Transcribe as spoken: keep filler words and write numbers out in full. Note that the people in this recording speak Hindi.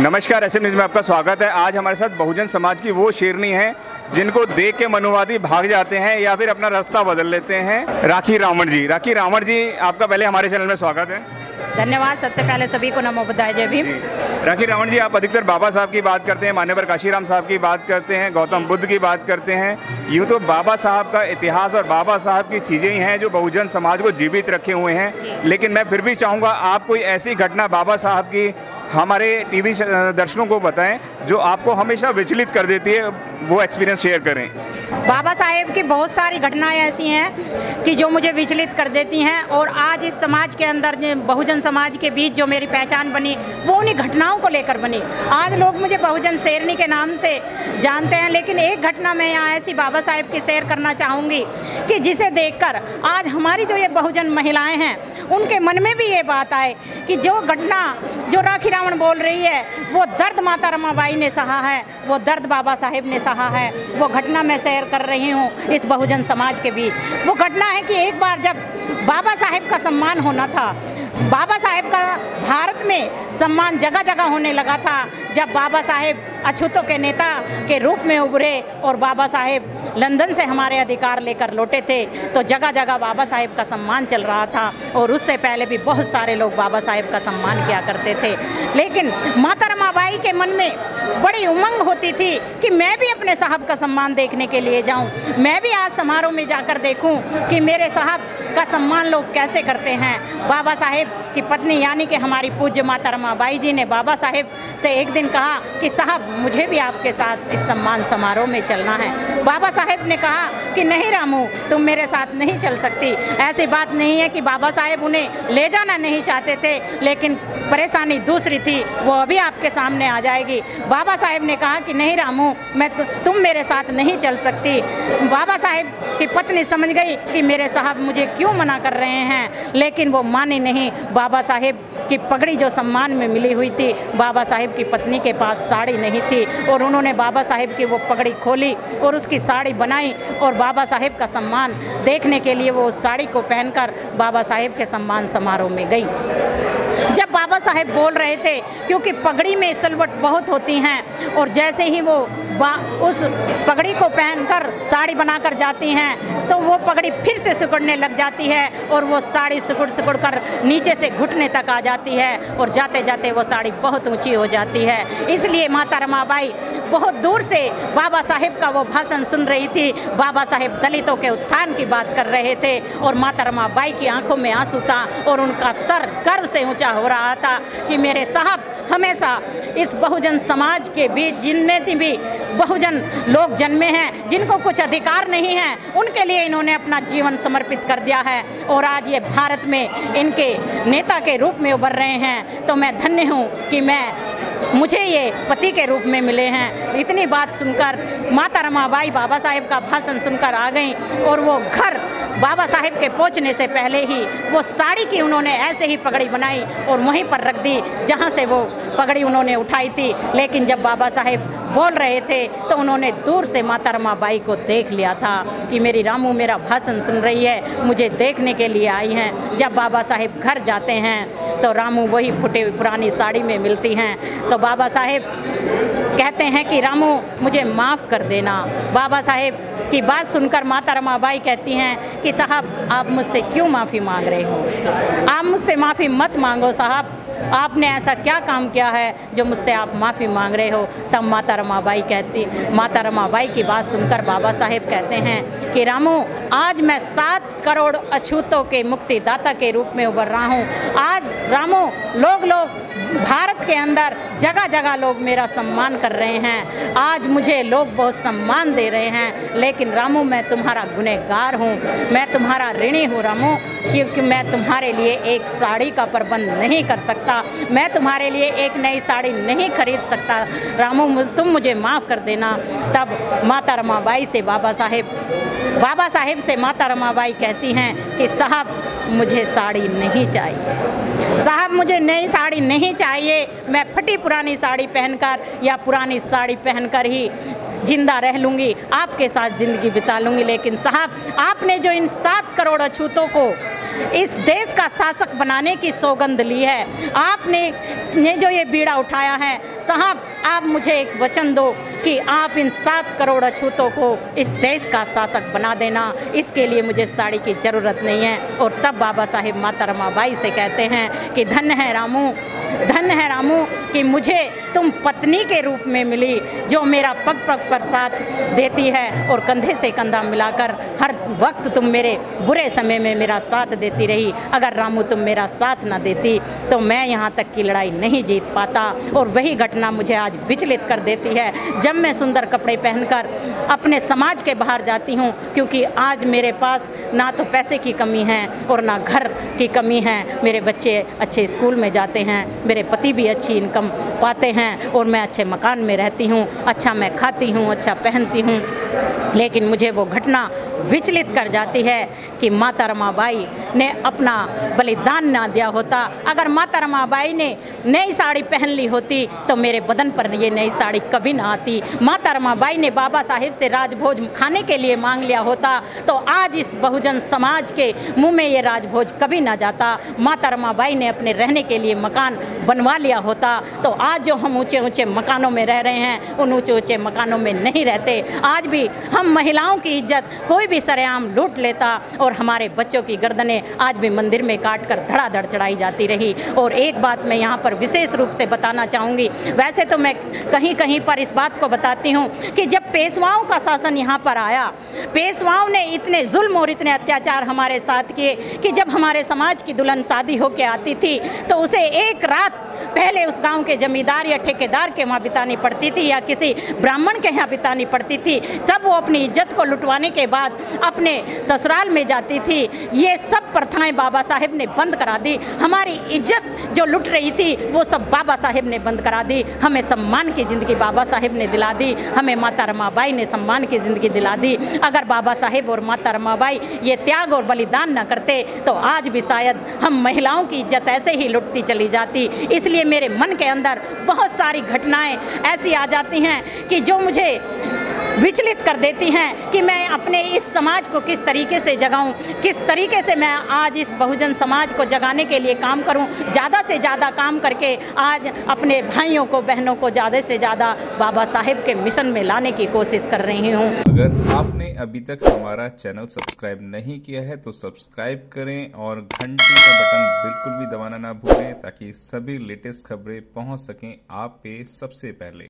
नमस्कार, एस एम न्यूज़ में आपका स्वागत है। आज हमारे साथ बहुजन समाज की वो शेरनी है जिनको देख के मनुवादी भाग जाते हैं या फिर अपना रास्ता बदल लेते हैं, राखी रावण जी। राखी रावण जी, आपका पहले हमारे चैनल में स्वागत है। धन्यवाद। सबसे पहले सभी को नमो बुद्धाय, जय भीम। राखी रावण जी, आप अधिकतर बाबा साहब की बात करते हैं, मान्यवर काशीराम साहब की बात करते हैं, गौतम बुद्ध की बात करते हैं। यूँ तो बाबा साहब का इतिहास और बाबा साहब की चीज़ें ही हैं जो बहुजन समाज को जीवित रखे हुए हैं, लेकिन मैं फिर भी चाहूँगा आप कोई ऐसी घटना बाबा साहब की हमारे टीवी दर्शकों को बताएं जो आपको हमेशा विचलित कर देती है, वो एक्सपीरियंस शेयर करें। बाबा साहेब की बहुत सारी घटनाएं ऐसी हैं कि जो मुझे विचलित कर देती हैं, और आज इस समाज के अंदर बहुजन समाज के बीच जो मेरी पहचान बनी वो उन्हीं घटनाओं को लेकर बनी। आज लोग मुझे बहुजन शेरनी के नाम से जानते हैं, लेकिन एक घटना मैं यहाँ ऐसी बाबा साहेब की शेयर करना चाहूँगी कि जिसे देख कर आज हमारी जो ये बहुजन महिलाएँ हैं उनके मन में भी ये बात आए कि जो घटना जो राखी रावण बोल रही है वो दर्द माता रामाबाई ने सहा है, वो दर्द बाबा साहेब ने सहा है। वो घटना मैं शेयर कर रही हूँ इस बहुजन समाज के बीच। वो घटना है कि एक बार जब बाबा साहेब का सम्मान होना था, बाबा साहेब का भारत में सम्मान जगह जगह होने लगा था, जब बाबा साहेब अछूतों के नेता के रूप में उभरे और बाबा साहेब लंदन से हमारे अधिकार लेकर लौटे थे, तो जगह जगह बाबा साहेब का सम्मान चल रहा था। और उससे पहले भी बहुत सारे लोग बाबा साहेब का सम्मान किया करते थे, लेकिन माता रामाबाई के मन में बड़ी उमंग होती थी कि मैं भी अपने साहब का सम्मान देखने के लिए जाऊँ, मैं भी आज समारोह में जाकर देखूँ कि मेरे साहब का सम्मान लोग कैसे करते हैं। बाबा साहेब की पत्नी यानी कि हमारी पूज्य माता रामाबाई जी ने बाबा साहेब से एक दिन कहा कि साहब, मुझे भी आपके साथ इस सम्मान समारोह में चलना है। बाबा साहेब ने कहा कि नहीं रामू, तुम मेरे साथ नहीं चल सकती। ऐसी बात नहीं है कि बाबा साहेब उन्हें ले जाना नहीं चाहते थे, लेकिन परेशानी दूसरी थी, वो अभी आपके सामने आ जाएगी। बाबा साहेब ने कहा कि नहीं रामू, मैं तुम मेरे साथ नहीं चल सकती। बाबा साहेब की पत्नी समझ गई कि मेरे साहब मुझे क्यों मना कर रहे हैं, लेकिन वो माने नहीं। बाबा साहेब की पगड़ी जो सम्मान में मिली हुई थी, बाबा साहेब की पत्नी के पास साड़ी नहीं थी, और उन्होंने बाबा साहेब की वो पगड़ी खोली और उसकी साड़ी बनाई, और बाबा साहेब का सम्मान देखने के लिए वो उस साड़ी को पहनकर बाबा साहेब के सम्मान समारोह में गई। जब बाबा साहेब बोल रहे थे, क्योंकि पगड़ी में सिलवट बहुत होती हैं, और जैसे ही वो उस पगड़ी को पहनकर साड़ी बनाकर जाती हैं, तो वो पगड़ी फिर से सिकुड़ने लग जाती है, और वो साड़ी सिकुड़ सिकुड़ कर नीचे से घुटने तक आ जाती है, और जाते जाते वो साड़ी बहुत ऊंची हो जाती है। इसलिए माता रामाबाई बहुत दूर से बाबा साहेब का वो भाषण सुन रही थी। बाबा साहेब दलितों के उत्थान की बात कर रहे थे, और माता रामाबाई की आँखों में आंसू था, और उनका सर गर्व से ऊँचा हो रहा था कि मेरे साहब हमेशा इस बहुजन समाज के बीच, जिनमें भी बहुजन लोग जन्मे हैं, जिनको कुछ अधिकार नहीं है, उनके लिए इन्होंने अपना जीवन समर्पित कर दिया है, और आज ये भारत में इनके नेता के रूप में उभर रहे हैं। तो मैं धन्य हूँ कि मैं मुझे ये पति के रूप में मिले हैं। इतनी बात सुनकर माता रामाबाई बाबा साहेब का भाषण सुनकर आ गई, और वो घर बाबा साहेब के पहुंचने से पहले ही वो साड़ी की उन्होंने ऐसे ही पगड़ी बनाई और वहीं पर रख दी जहां से वो पगड़ी उन्होंने उठाई थी। लेकिन जब बाबा साहेब बोल रहे थे तो उन्होंने दूर से माता रामाबाई को देख लिया था कि मेरी रामू मेरा भाषण सुन रही है, मुझे देखने के लिए आई हैं। जब बाबा साहेब घर जाते हैं तो रामू वही फुटे पुरानी साड़ी में मिलती हैं, तो बाबा साहेब कहते हैं कि रामू मुझे माफ़ कर देना। बाबा साहेब की बात सुनकर माता रामाबाई कहती हैं कि साहब, आप मुझसे क्यों माफ़ी मांग रहे हो? आप मुझसे माफ़ी मत मांगो साहब, आपने ऐसा क्या काम किया है जो मुझसे आप माफ़ी मांग रहे हो? तब माता रामाबाई कहती माता रामाबाई की बात सुनकर बाबा साहेब कहते हैं कि रामू, आज मैं सात करोड़ अछूतों के मुक्तिदाता के रूप में उभर रहा हूँ। आज रामू लोग लोग भारत के अंदर जगह जगह लोग मेरा सम्मान कर रहे हैं, आज मुझे लोग बहुत सम्मान दे रहे हैं, लेकिन रामू मैं तुम्हारा गुनहगार हूँ, मैं तुम्हारा ऋणी हूँ रामू, क्योंकि मैं तुम्हारे लिए एक साड़ी का प्रबंध नहीं कर सकता, मैं तुम्हारे लिए एक नई साड़ी नहीं खरीद सकता, रामू तुम मुझे माफ़ कर देना। तब माता रामाबाई से बाबा साहेब बाबा साहेब से माता रामाबाई कहती हैं कि साहब, मुझे साड़ी नहीं चाहिए, साहब मुझे नई साड़ी नहीं चाहिए, मैं फटी पुरानी साड़ी पहनकर या पुरानी साड़ी पहनकर ही जिंदा रह लूँगी, आपके साथ ज़िंदगी बिता लूँगी, लेकिन साहब आपने जो इन सात करोड़ अछूतों को इस देश का शासक बनाने की सौगंध ली है, आपने ने जो ये बीड़ा उठाया है, साहब आप मुझे एक वचन दो कि आप इन सात करोड़ अछूतों को इस देश का शासक बना देना, इसके लिए मुझे साड़ी की ज़रूरत नहीं है। और तब बाबा साहब माता रामाबाई से कहते हैं कि धन्य है रामू, धन्य है रामू कि मुझे तुम पत्नी के रूप में मिली, जो मेरा पग पग पर साथ देती है और कंधे से कंधा मिलाकर हर वक्त तुम मेरे बुरे समय में मेरा साथ देती रही। अगर रामू तुम मेरा साथ ना देती तो मैं यहाँ तक की लड़ाई नहीं जीत पाता। और वही घटना मुझे आज विचलित कर देती है। जब मैं सुंदर कपड़े पहनकर अपने समाज के बाहर जाती हूँ, क्योंकि आज मेरे पास ना तो पैसे की कमी है और ना घर की कमी है, मेरे बच्चे अच्छे स्कूल में जाते हैं, मेरे पति भी अच्छी इनकम पाते हैं और मैं अच्छे मकान में रहती हूँ, अच्छा मैं खाती हूँ, अच्छा पहनती हूँ, लेकिन मुझे वो घटना विचलित कर जाती है कि माता रामाबाई ने अपना बलिदान ना दिया होता। अगर माता रामाबाई ने नई साड़ी पहन ली होती तो मेरे बदन पर ये नई साड़ी कभी ना आती। माता रामाबाई ने बाबा साहेब से राजभोज खाने के लिए मांग लिया होता तो आज इस बहुजन समाज के मुंह में ये राजभोज कभी ना जाता। माता रामाबाई ने अपने रहने के लिए मकान बनवा लिया होता तो आज जो हम ऊंचे ऊंचे मकानों में रह रहे हैं, उन ऊंचे ऊंचे मकानों में नहीं रहते। आज भी हम महिलाओं की इज्जत कोई भी सरेआम लूट लेता और हमारे बच्चों की गर्दनें आज भी मंदिर में काट कर धड़ाधड़ चढ़ाई जाती रही। और एक बात मैं यहाँ पर विशेष रूप से बताना चाहूँगी, वैसे तो मैं कहीं कहीं पर इस बात को बताती हूँ कि जब पेशवाओं का शासन यहाँ पर आया, पेशवाओं ने इतने जुल्म और इतने अत्याचार हमारे साथ किए कि जब हमारे समाज की दुल्हन शादी होकर आती थी तो उसे एक रात पहले उस गांव के जमींदार या ठेकेदार के वहाँ बितानी पड़ती थी या किसी ब्राह्मण के यहाँ बितानी पड़ती थी। तब वो अपनी इज्जत को लुटवाने के बाद अपने ससुराल में जाती थी। ये सब प्रथाएं बाबा साहेब ने बंद करा दी। हमारी इज्जत जो लुट रही थी वो सब बाबा साहेब ने बंद करा दी। हमें सम्मान की ज़िंदगी बाबा साहेब ने दिला दी, हमें माता रामाबाई ने सम्मान की ज़िंदगी दिला दी। अगर बाबा साहेब और माता रामाबाई ये त्याग और बलिदान न करते तो आज भी शायद हम महिलाओं की इज्जत ऐसे ही लुटती चली जाती। इसलिए मेरे मन के अंदर बहुत सारी घटनाएं ऐसी आ जाती हैं कि जो मुझे विचलित कर देती हैं कि मैं अपने इस समाज को किस तरीके से जगाऊं, किस तरीके से मैं आज इस बहुजन समाज को जगाने के लिए काम करूं, ज़्यादा से ज़्यादा काम करके आज अपने भाइयों को बहनों को ज़्यादा से ज़्यादा बाबा साहेब के मिशन में लाने की कोशिश कर रही हूं। अगर आपने अभी तक हमारा चैनल सब्सक्राइब नहीं किया है तो सब्सक्राइब करें और घंटी का बटन बिल्कुल भी दबाना ना भूलें ताकि सभी लेटेस्ट खबरें पहुँच सकें आप पे सबसे पहले।